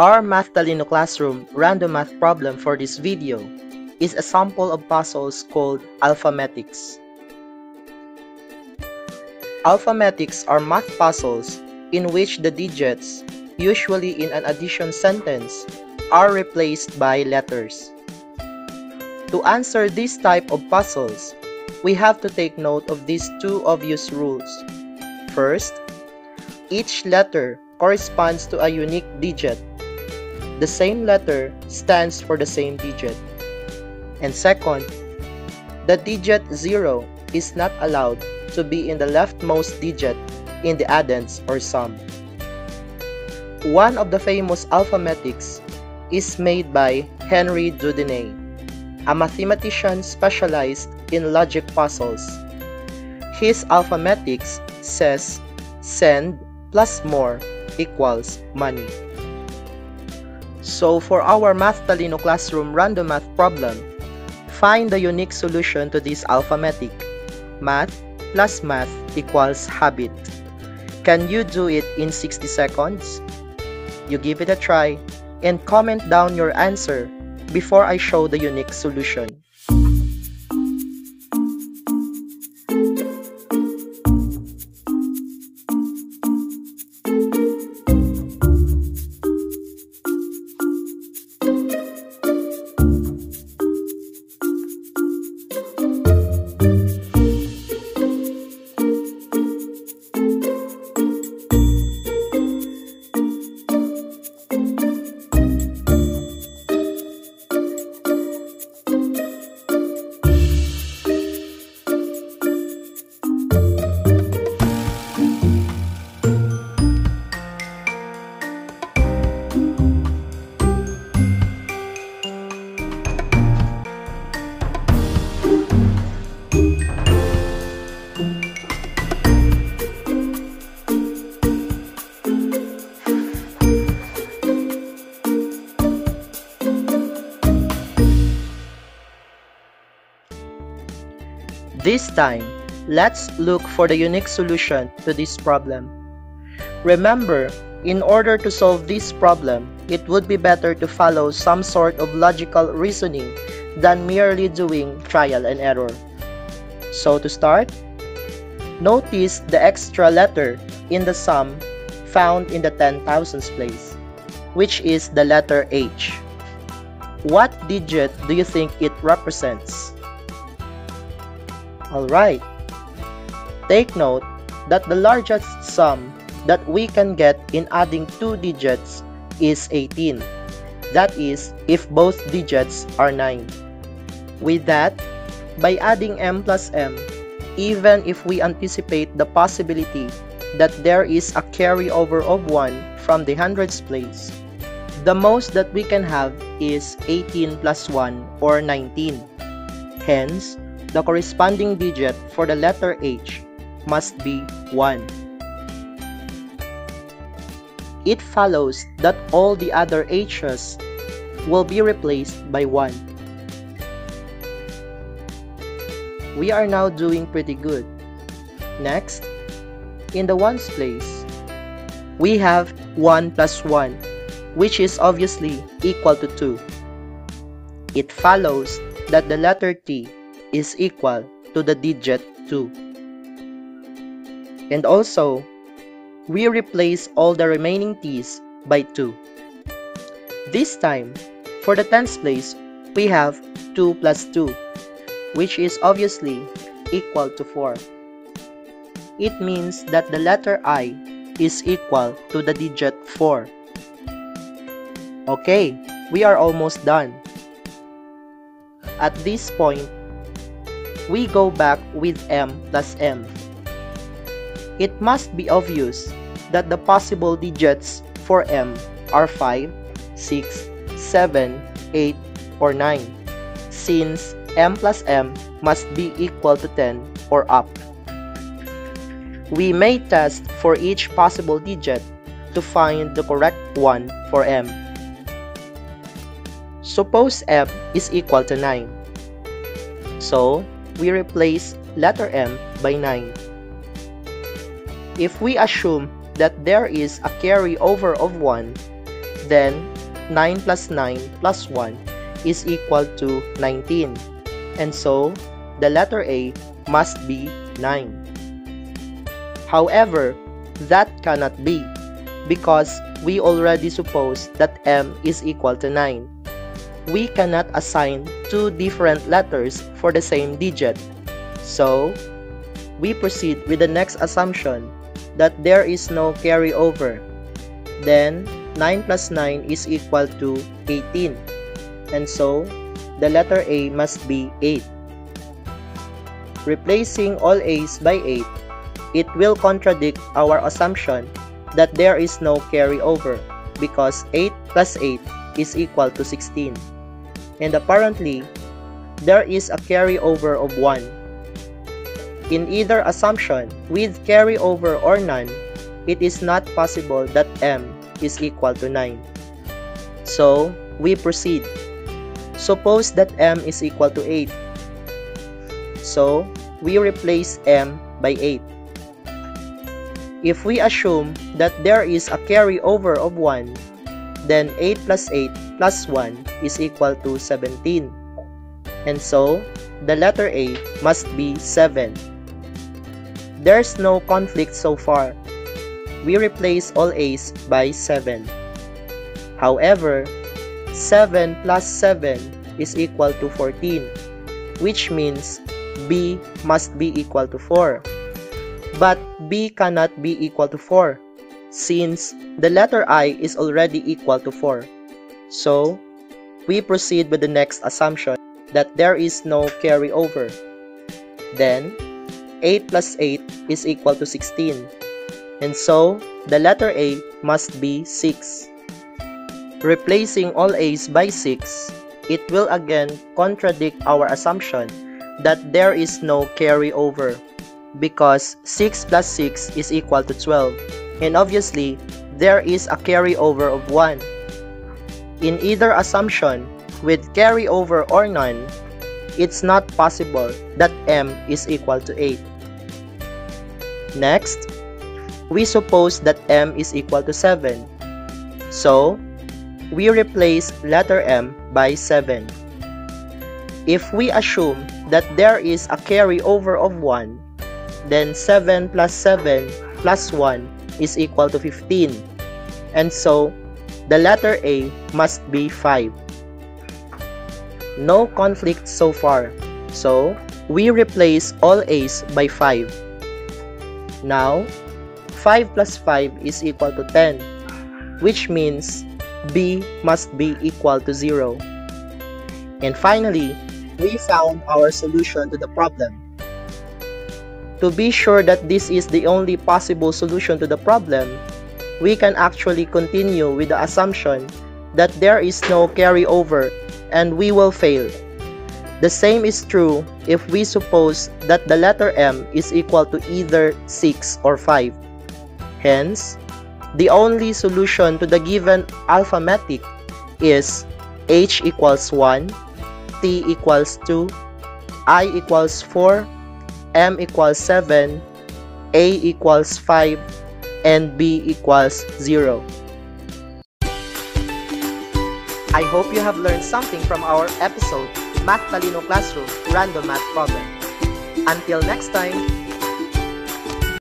Our Math Talino Classroom random math problem for this video is a sample of puzzles called Alphametics. Alphametics are math puzzles in which the digits, usually in an addition sentence, are replaced by letters. To answer this type of puzzles, we have to take note of these two obvious rules. First, each letter corresponds to a unique digit. The same letter stands for the same digit. And second, the digit 0 is not allowed to be in the leftmost digit in the addends or sum. One of the famous alphametics is made by Henry Dudeney, a mathematician specialized in logic puzzles. His alphametics says send plus more equals money. So for our Math Talino Classroom random math problem, find the unique solution to this alphametic. Math plus math equals habit. Can you do it in 60 seconds? You give it a try and comment down your answer before I show the unique solution. This time, let's look for the unique solution to this problem. Remember, in order to solve this problem, it would be better to follow some sort of logical reasoning than merely doing trial and error. So to start, notice the extra letter in the sum found in the 10,000s place, which is the letter H. What digit do you think it represents? Alright, take note that the largest sum that we can get in adding two digits is 18. That is, if both digits are 9. With that, by adding m plus m, even if we anticipate the possibility that there is a carryover of 1 from the hundreds place, the most that we can have is 18 plus 1 or 19. Hence, the corresponding digit for the letter H must be 1. It follows that all the other H's will be replaced by 1. We are now doing pretty good. Next, in the ones place, we have 1 plus 1, which is obviously equal to 2. It follows that the letter T is equal to the digit 2. And also, we replace all the remaining t's by 2. This time, for the tens place, we have 2 plus 2, which is obviously equal to 4. It means that the letter I is equal to the digit 4. Okay, we are almost done. At this point, we go back with m plus m. It must be obvious that the possible digits for m are 5, 6, 7, 8, or 9, since m plus m must be equal to 10 or up. We may test for each possible digit to find the correct one for m. Suppose m is equal to 9. So, we replace letter M by 9. If we assume that there is a carryover of 1, Then 9 plus 9 plus 1 is equal to 19, and so the letter A must be 9. However, that cannot be, because we already suppose that M is equal to 9. We cannot assign two different letters for the same digit, so we proceed with the next assumption, that there is no carryover. Then 9 plus 9 is equal to 18, and so the letter A must be 8. Replacing all A's by 8, it will contradict our assumption that there is no carryover, because 8 plus 8 is equal to 16, and apparently there is a carryover of 1. In either assumption, with carryover or none, it is not possible that M is equal to 9. So we proceed. Suppose that M is equal to 8. So we replace M by 8. If we assume that there is a carryover of 1, then 8 plus 8 plus 1 is equal to 17. And so the letter A must be 7. There's no conflict so far. We replace all A's by 7. However, 7 plus 7 is equal to 14, which means B must be equal to 4. But B cannot be equal to 4, since the letter I is already equal to 4. So, we proceed with the next assumption, that there is no carryover. Then, 8 plus 8 is equal to 16. And so, the letter A must be 6. Replacing all A's by 6, it will again contradict our assumption that there is no carryover, because 6 plus 6 is equal to 12, and obviously, there is a carryover of 1. In either assumption, with carryover or none, it's not possible that M is equal to 8. Next, we suppose that M is equal to 7. So, we replace letter M by 7. If we assume that there is a carryover of 1, then 7 plus 7 plus 1 is equal to 15. And so, the letter A must be 5. No conflict so far. So, we replace all A's by 5. Now, 5 plus 5 is equal to 10, which means B must be equal to 0. And finally, we found our solution to the problem. To be sure that this is the only possible solution to the problem, we can actually continue with the assumption that there is no carryover, and we will fail. The same is true if we suppose that the letter M is equal to either 6 or 5. Hence, the only solution to the given alphametic is H equals 1, T equals 2, I equals 4, M equals 7, A equals 5, and B equals 0. I hope you have learned something from our episode, Math Talino Classroom Random Math Problem. Until next time!